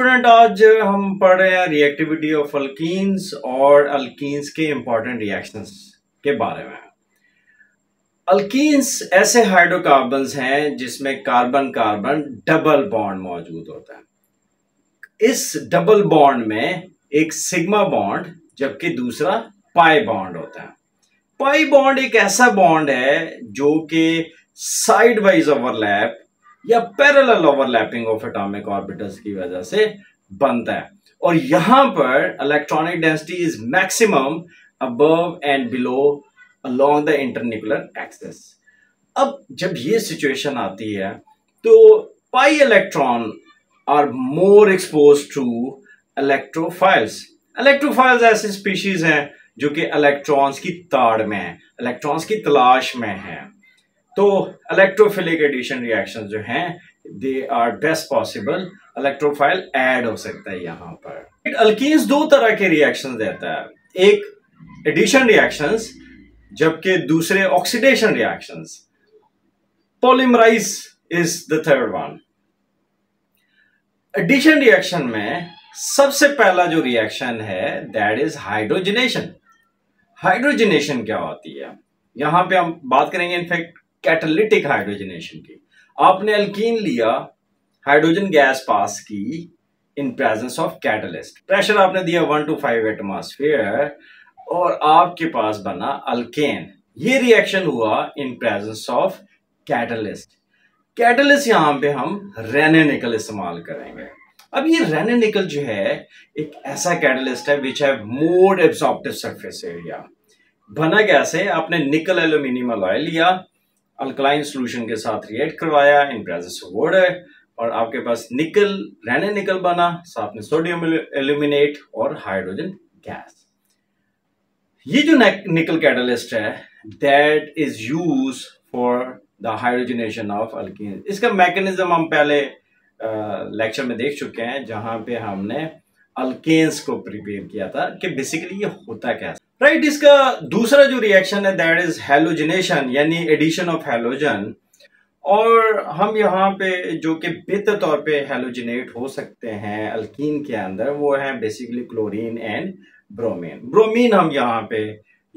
Student आज हम पढ़ रहे हैं रिएक्टिविटी ऑफ अल्कीन्स और अल्कीन्स के इंपॉर्टेंट रिएक्शंस के बारे में। अल्कीन्स ऐसे हाइड्रोकार्बन्स हैं जिसमें कार्बन कार्बन डबल बॉन्ड मौजूद होता है। इस डबल बॉन्ड में एक सिग्मा बॉन्ड जबकि दूसरा पाई बॉन्ड होता है। पाई बॉन्ड एक ऐसा बॉन्ड है जो कि साइड वाइज ओवरलैप या parallel overlapping of atomic orbitals की वजह से बनता है, और यहां पर electronic density is maximum above and below along the internuclear axis. अब जब ये सिचुएशन आती है तो pi electron are more expose to electrophiles. Electrophiles ऐसी स्पीशीज हैं जो कि इलेक्ट्रॉन्स की ताड़ में है, इलेक्ट्रॉन्स की तलाश में है। तो इलेक्ट्रोफिलिक एडिशन रिएक्शन जो हैं they are best possible. Electrophile add हो सकता है यहाँ पर। अल्कीन्स दो तरह के रिएक्शन देता है, एक एडिशन रिएक्शंस जबकि दूसरे oxidation reactions. Polymerise is the third one. Addition reaction में सबसे पहला जो रिएक्शन है दैट इज हाइड्रोजनेशन। हाइड्रोजनेशन क्या होती है, यहां पे हम बात करेंगे इनफैक्ट कैटालिटिक हाइड्रोजनेशन की। आपने अल्कीन लिया, हाइड्रोजन गैस पास की in presence of catalyst, pressure आपने दिया 1 to 5 एटमॉस्फेयर और आपके पास बना अल्केन। ये रिएक्शन हुआ in presence of catalyst. Catalyst यहां पे हम रेने निकल इस्तेमाल करेंगे। अब ये रेने निकल जो है एक ऐसा कैटलिस्ट है which have more absorptive surface area. बना कैसे, आपने निकल एल्यूमिनियम अलॉय लिया, अल्कलाइन सॉल्यूशन के साथ रिएक्ट करवाया इन प्रेजेंस ऑफ वाटर और आपके पास निकल रेने निकल बना, साथ में सोडियम एल्यूमिनेट और हाइड्रोजन गैस। ये जो निकल कैटलिस्ट है that is use for the hydrogenation of alkene. इसका मैकेनिज्म हम पहले लेक्चर में देख चुके हैं जहां पे हमने अल्केन्स को प्रिपेयर किया था कि बेसिकली ये होता क्या है, राइट। इसका दूसरा जो रिएक्शन है दैट इज हैलोजनेशन यानी एडिशन ऑफ हैलोजन। और हम यहाँ पे जो कि बेहतर तौर पे हैलोजनेट हो सकते हैं अल्कीन के अंदर वो है basically chlorine and bromine. Bromine हम यहाँ पे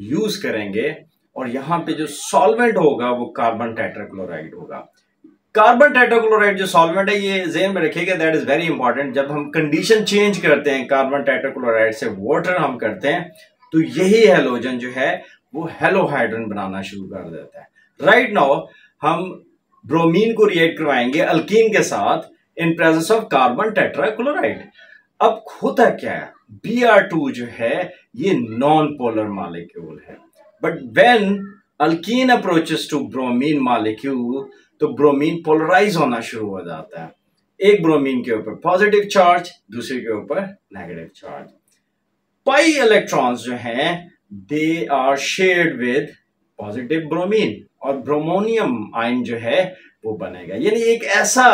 यूज करेंगे और यहाँ पे जो सॉल्वेंट होगा वो कार्बन टेट्राक्लोराइड होगा। कार्बन टेट्राक्लोराइड जो सॉल्वेंट है ये ज़हन में रखिएगा, दैट इज वेरी इंपॉर्टेंट। जब हम कंडीशन चेंज करते हैं कार्बन टेट्राक्लोराइड से वाटर हम करते हैं तो यही हैलोजन जो है वो हैलोहाइड्रिन बनाना शुरू कर देता है। राइट नाउ हम ब्रोमीन को रिएक्ट करवाएंगे अल्कीन के साथ in presence of carbon tetrachloride. अब होता क्या है, Br2 जो है ये नॉन पोलर मॉलिक्यूल है, but when alkene approaches to bromine molecule तो ब्रोमीन पोलराइज होना शुरू हो जाता है। एक ब्रोमीन के ऊपर पॉजिटिव चार्ज, दूसरे के ऊपर नेगेटिव चार्ज। पाई इलेक्ट्रॉन्स जो हैं they are shared with positive bromine और ब्रोमोनियम आयन जो है वो बनेगा, यानी एक ऐसा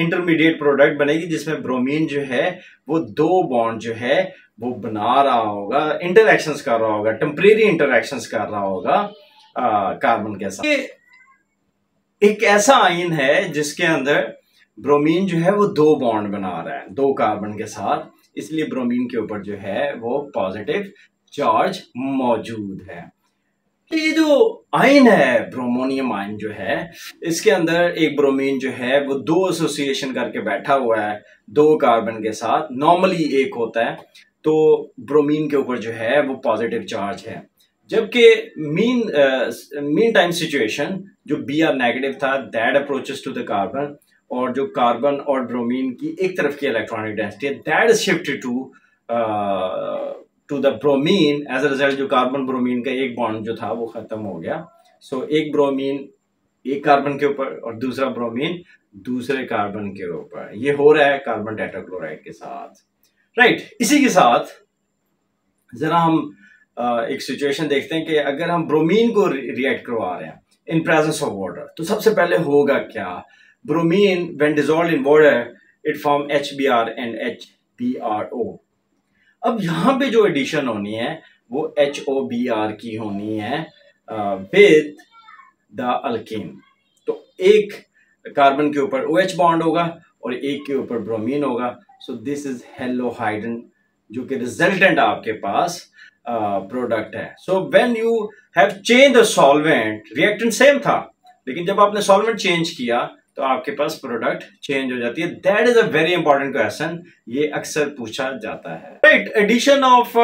इंटरमीडिएट प्रोडक्ट बनेगी जिसमें ब्रोमीन जो है वो दो बॉन्ड जो है वो बना रहा होगा, इंटरैक्शंस कर रहा होगा, टेम्परेरी इंटरैक्शंस कर रहा होगा कार्बन के साथ। ये एक ऐसा आयन है जिसके अंदर ब्रोमीन जो है वो दो बॉन्ड बना रहा है दो कार्बन के साथ, इसलिए ब्रोमीन के ऊपर जो है वो पॉजिटिव चार्ज मौजूद है। ये जो आयन है ब्रोमोनियम आयन जो है इसके अंदर एक ब्रोमीन जो है वो दो एसोसिएशन करके बैठा हुआ है दो कार्बन के साथ, नॉर्मली एक होता है, तो ब्रोमीन के ऊपर जो है वो पॉजिटिव चार्ज है। जबकि मीन टाइम सिचुएशन जो Br नेगेटिव था that approaches to the carbon, और जो कार्बन और ब्रोमीन की एक तरफ की इलेक्ट्रॉनिक डेंसिटी है that is shifted to the bromine. As a result जो कार्बन ब्रोमीन का एक बॉन्ड जो था वो खत्म हो गया। सो एक ब्रोमीन एक कार्बन के ऊपर और दूसरा ब्रोमीन दूसरे कार्बन के ऊपर, ये हो रहा है कार्बन टेट्राक्लोराइड के साथ, राइट। इसी के साथ जरा हम एक सिचुएशन देखते हैं कि अगर हम ब्रोमीन को रिएक्ट करवा रहे हैं इन प्रेजेंस ऑफ वाटर तो सबसे पहले होगा क्या, Bromine when dissolved in water it form HBr and HBrO। अब यहाँ पे जो एडिशन होनी है वो HOBr की होनी है विद द अल्कीन। तो एक कार्बन के ऊपर OH बॉन्ड होगा और एक के ऊपर ब्रोमीन होगा, सो दिस इज हेलोहाइड्रिन जो कि रिजल्टेंट आपके पास प्रोडक्ट है. So when you have change the solvent, reactant same था लेकिन जब आपने सॉल्वेंट चेंज किया तो आपके पास प्रोडक्ट चेंज हो जाती है. That is a very important question, ये अक्सर पूछा जाता है. Right, addition of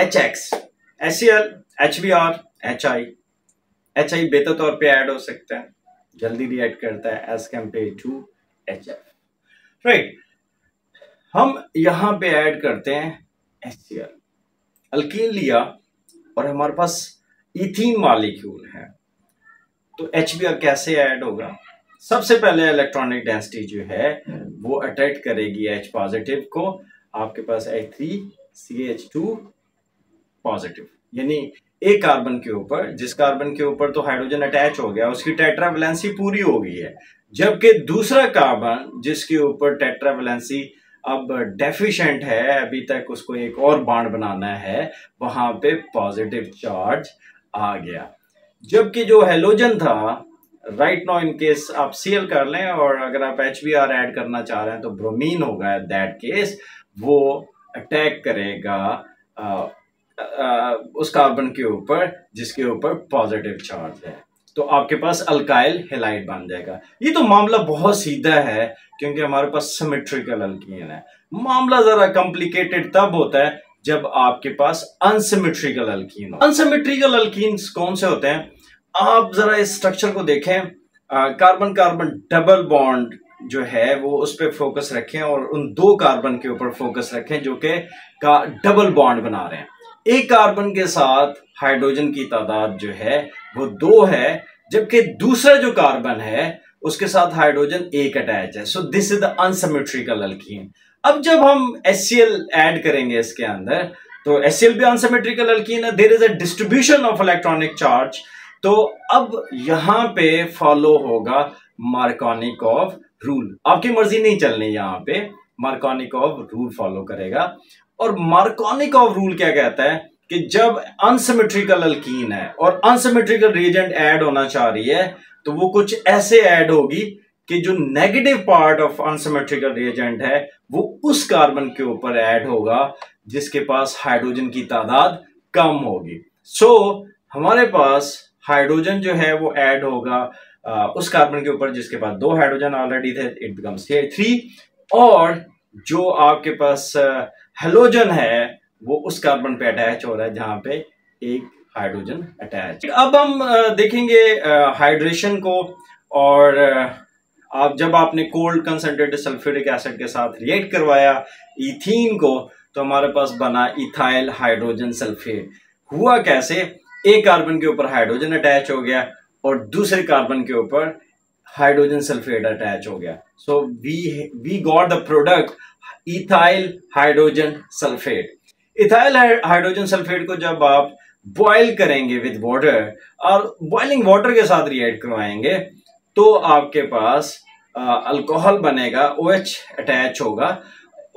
HX, HCl, HBr, HI बेहतर तौर पे ऐड हो सकता है, जल्दी रिएक्ट करता है as compare to HF. Right, हम यहां पे ऐड करते हैं HCl, अल्कीन लिया और हमारे पास इथीन मॉलिक्यूल है तो HBr कैसे ऐड होगा. सबसे पहले इलेक्ट्रॉनिक डेंसिटी जो है वो अट्रैक्ट करेगी H पॉजिटिव को. आपके पास H3CH2 पॉजिटिव, यानी एक कार्बन के ऊपर, जिस कार्बन के ऊपर तो हाइड्रोजन अटैच हो गया उसकी टेट्रा वैलेंसी पूरी हो गई है, जबकि दूसरा कार्बन जिसके ऊपर टेट्रा वैलेंसी अब डेफिशिएंट है, अभी तक उसको एक और बॉन्ड बनाना है, वहां पे पॉजिटिव चार्ज आ गया. जबकि जो हैलोजन था राइट नाउ इन केस आप Cl कर लें और अगर आप HBr ऐड करना चाह रहे हैं तो ब्रोमीन होगा एट दैट केस, वो अटैक करेगा उस कार्बन के ऊपर जिसके ऊपर पॉजिटिव चार्ज है तो आपके पास अल्काइल हैलाइड बन जाएगा. ये तो मामला बहुत सीधा है क्योंकि हमारे पास सिमेट्रिकल अल्कीन है. मामला जरा कॉम्प्लिकेटेड तब होता है जब आपके पास अनसिमेट्रिकल अल्कीन हो. अनसिमेट्रिकल अल्कीन्स कौन से होते हैं, आप जरा इस स्ट्रक्चर को देखें. कार्बन कार्बन डबल बॉन्ड जो है वो उस पर फोकस रखें और उन दो कार्बन के ऊपर फोकस रखें जो कि डबल बॉन्ड बना रहे हैं. एक कार्बन के साथ हाइड्रोजन की तादाद जो है वो 2 है, जबकि दूसरा जो कार्बन है उसके साथ हाइड्रोजन 1 अटैच है. So this is the unsymmetrical alkene. अब जब हम HCl ऐड करेंगे इसके अंदर तो HCl भी अनसिमेट्रिकल अल्कीन है. There is a distribution of electronic charge. तो अब यहां पे फॉलो होगा मार्कोनिकॉव रूल. आपकी मर्जी नहीं चलनी, यहां पे मार्कोनिकॉव रूल फॉलो करेगा. और मार्कोनिकॉव रूल क्या कहता है कि जब अनसिमेट्रिकल अल्कीन है और अनसिमेट्रिकल रिएजेंट ऐड होना चाह रही है तो वो कुछ ऐसे ऐड होगी कि जो negative part of unsymmetrical reagent है वो उस कार्बन के ऊपर ऐड होगा जिसके पास हाइड्रोजन की तादाद कम होगी. सो हमारे पास हाइड्रोजन जो है वो ऐड होगा उस कार्बन के ऊपर जिसके पास 2 हाइड्रोजन ऑलरेडी थे, इट बिकम्स 3. और जो आपके पास हैलोजन है वो उस कार्बन पे अटैच हो रहा है जहां पे 1 हाइड्रोजन अटैच. अब हम देखेंगे हाइड्रेशन को. और आप जब आपने कोल्ड कंसंट्रेटेड सल्फ्यूरिक एसिड के साथ रिएक्ट करवाया इथीन को तो हमारे पास बना इथाइल हाइड्रोजन सल्फेट. हुआ कैसे, एक कार्बन के ऊपर हाइड्रोजन अटैच हो गया और दूसरे कार्बन के ऊपर हाइड्रोजन सल्फेट अटैच हो गया. So we got the product ethyl hydrogen sulphate. Ethyl hydrogen sulphate को जब आप बॉयल करेंगे विद वाटर और बॉइलिंग वाटर के साथ रिएक्ट करवाएंगे तो आपके पास अल्कोहल बनेगा, OH अटैच होगा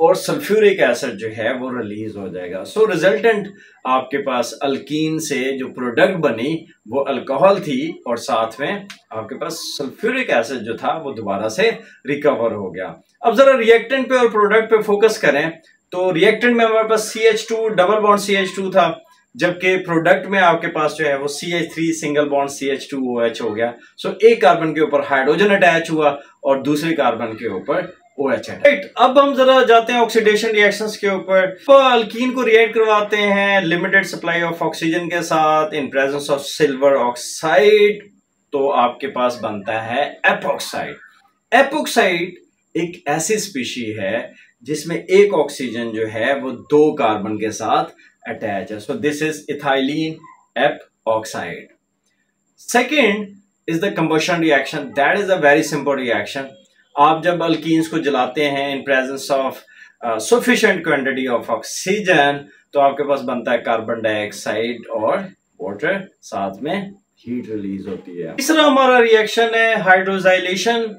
और सल्फ्यूरिक एसिड जो है वो रिलीज हो जाएगा. सो रिजल्टेंट आपके पास अल्कीन से जो प्रोडक्ट बनी वो अल्कोहल थी और साथ में आपके पास सल्फ्यूरिक एसिड जो था वो दोबारा से रिकवर हो गया. अब जरा रिएक्टेंट पे और प्रोडक्ट पे फोकस करें तो रिएक्टेंट में हमारे पास CH2 डबल बॉन्ड CH2 था, जबकि प्रोडक्ट में आपके पास जो है वो CH3 सिंगल बॉन्ड CH2OH हो गया. सो एक कार्बन के ऊपर हाइड्रोजन अटैच हुआ और दूसरे कार्बन के ऊपर OH. राइट, अब हम जरा जाते हैं ऑक्सीडेशन रिएक्शंस के ऊपर. अल्कीन को रिएक्ट करवाते हैं लिमिटेड सप्लाई ऑफ ऑक्सीजन के साथ in presence of silver oxide तो आपके पास बनता है एपोक्साइड. एपोक्साइड एक ऐसी स्पीशी है जिसमें एक ऑक्सीजन जो है वो 2 कार्बन के साथ अटैच है. So this is ethylene epoxide. Second is the combustion reaction. That is a very simple reaction. आप जब अल्कीन्स को जलाते हैं in presence of sufficient quantity of oxygen तो आपके पास बनता है कार्बन डाइऑक्साइड और वाटर, साथ में हीट रिलीज होती है. तीसरा हमारा रिएक्शन है हाइड्रोजाइलेशन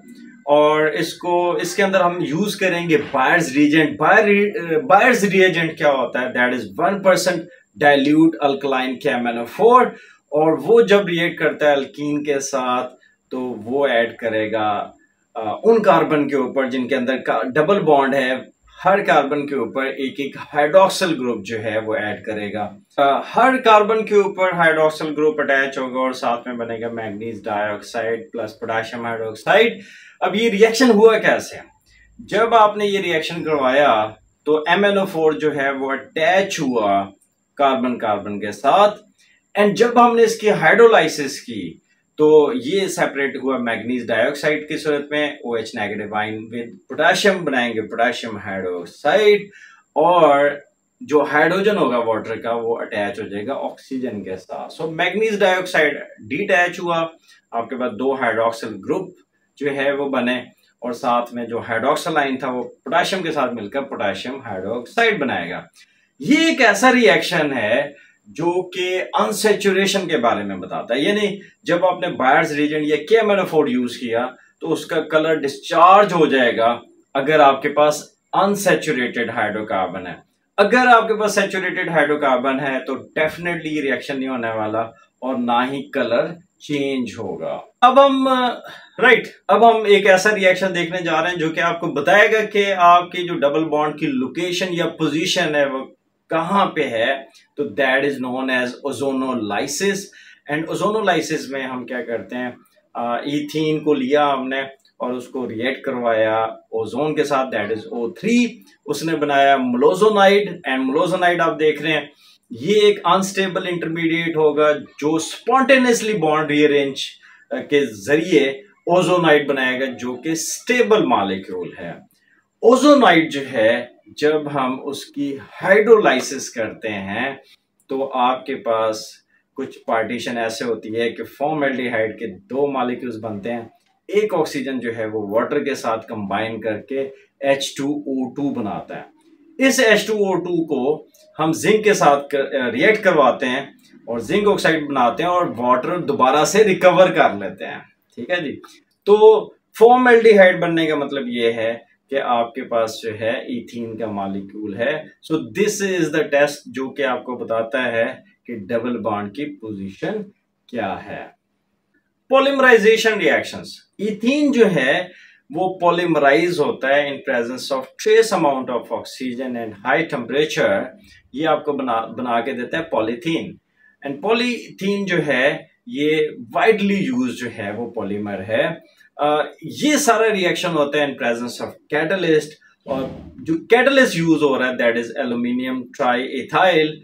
और इसके अंदर हम यूज करेंगे बायर्स रिएजेंट. बायर्स रिएजेंट क्या होता है, that is 1% dilute alkaline KMnO4 और वो जब रिएक्ट करता है अल्कीन के साथ तो वो ऐड करेगा उन कार्बन के ऊपर जिनके अंदर डबल बॉन्ड है हर कार्बन के ऊपर एक एक हाइड्रोक्सिल ग्रुप जो है वो ऐड करेगा। हर कार्बन के ऊपर हाइड्रोक्सिल ग्रुप अटैच होगा और साथ में बनेगा manganese dioxide plus potassium hydroxide. अब ये रिएक्शन हुआ कैसे? जब आपने ये रिएक्शन करवाया तो MnO4 जो है वो अटैच हुआ कार्बन कार्बन के साथ, एंड जब हमने इसकी हाइड्रोलाइसिस की तो ये सेपरेट हुआ मैंगनीज डाइऑक्साइड की सूरत में, OH negative ion with potassium बनाएंगे पोटेशियम हाइड्रोक्साइड, और जो हाइड्रोजन होगा वाटर का वो अटैच हो जाएगा ऑक्सीजन के साथ। सो मैंगनीज डाइऑक्साइड डीअटैच हुआ, आपके पास दो हाइड्रोक्सिल ग्रुप जो है वो बने और साथ में जो हाइड्रोक्सिल आयन था वो पोटेशियम के साथ मिलकर पोटेशियम हाइड्रोक्साइड बनाएगा। ये एक ऐसा रिएक्शन है जो कि अनसेचुरेशन के बारे में बताता है, यानी जब आपने बायर्स रिएजेंट या KMnO4 यूज किया तो उसका कलर डिस्चार्ज हो जाएगा अगर आपके पास अनसेचुरेटेड हाइड्रोकार्बन है। अगर आपके पास सेचुरेटेड हाइड्रोकार्बन है तो डेफिनेटली रिएक्शन नहीं होने वाला और ना ही कलर चेंज होगा। अब हम एक ऐसा रिएक्शन देखने जा रहे हैं जो कि आपको बताएगा कि आपकी जो डबल बॉन्ड की लोकेशन या पोजीशन है वो कहाँ पे है, तो that is known as ozonolysis. And ozonolysis में हम क्या करते हैं, इथीन को लिया हमने और उसको रिएक्ट करवाया ओजोन के साथ, दैट इज O3, उसने बनाया मलोजोनाइड। एंड मलोजोनाइड आप देख रहे हैं ये एक अनस्टेबल इंटरमीडिएट होगा जो स्पॉन्टेनियसली बॉन्ड रीअरेंज के जरिए ओजोनाइड बनाएगा जो कि स्टेबल मॉलिक्यूल है। ओजोनाइड जो है जब हम उसकी हाइड्रोलाइसिस करते हैं तो आपके पास कुछ पार्टीशन ऐसे होती है कि फॉर्मेल्डिहाइड के दो मॉलिक्यूल्स बनते हैं, एक ऑक्सीजन जो है वो वाटर के साथ कंबाइन करके H2O2 बनाता है। इस H2O2 को हम जिंक के साथ रिएक्ट करवाते हैं और जिंक ऑक्साइड बनाते हैं और वाटर दोबारा से रिकवर कर लेते हैं, ठीक है जी। तो फॉर्मेल्डिहाइड बनने का मतलब ये है कि आपके पास जो है इथीन का मॉलिक्यूल है। So this is the test जो कि आपको बताता है कि डबल बॉन्ड की पोजीशन क्या है। पॉलीमराइजेशन रिएक्शंस, इथीन जो है वो पॉलीमराइज होता है in presence of trace amount of oxygen and high temperature, ये आपको बना के देता है पॉलीथीन। एंड पॉलीथीन जो है ये वाइडली यूज जो है वो पॉलीमर है। ये सारा रिएक्शन होता है इन प्रेजेंस ऑफ कैटलिस्ट, और जो कैटलिस्ट यूज हो रहा है that is aluminium try ethyl.